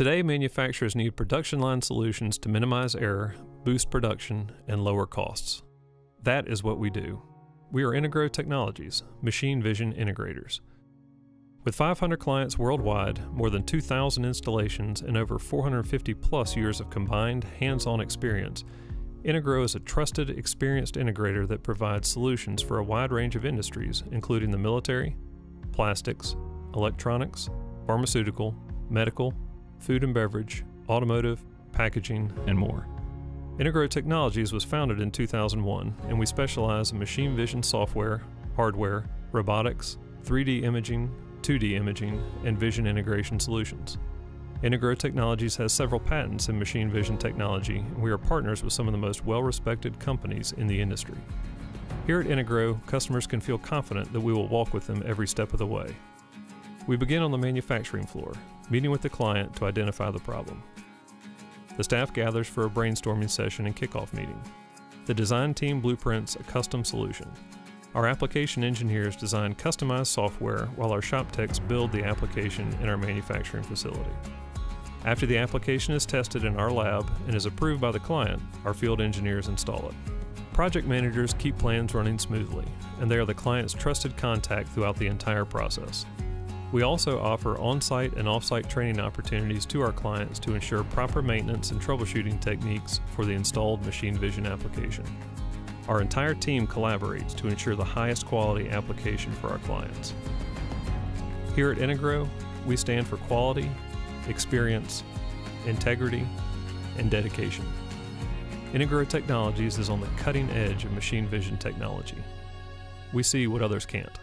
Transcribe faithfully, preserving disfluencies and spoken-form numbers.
Today, manufacturers need production line solutions to minimize error, boost production, and lower costs. That is what we do. We are Integro Technologies, machine vision integrators. With five hundred clients worldwide, more than two thousand installations, and over four hundred fifty plus years of combined hands-on experience, Integro is a trusted, experienced integrator that provides solutions for a wide range of industries, including the military, plastics, electronics, pharmaceutical, medical, food and beverage, automotive, packaging, and more. Integro Technologies was founded in two thousand one, and we specialize in machine vision software, hardware, robotics, three D imaging, two D imaging, and vision integration solutions. Integro Technologies has several patents in machine vision technology, and we are partners with some of the most well-respected companies in the industry. Here at Integro, customers can feel confident that we will walk with them every step of the way. We begin on the manufacturing floor, meeting with the client to identify the problem. The staff gathers for a brainstorming session and kickoff meeting. The design team blueprints a custom solution. Our application engineers design customized software while our shop techs build the application in our manufacturing facility. After the application is tested in our lab and is approved by the client, our field engineers install it. Project managers keep plans running smoothly, and they are the client's trusted contact throughout the entire process. We also offer on-site and off-site training opportunities to our clients to ensure proper maintenance and troubleshooting techniques for the installed machine vision application. Our entire team collaborates to ensure the highest quality application for our clients. Here at Integro, we stand for quality, experience, integrity, and dedication. Integro Technologies is on the cutting edge of machine vision technology. We see what others can't.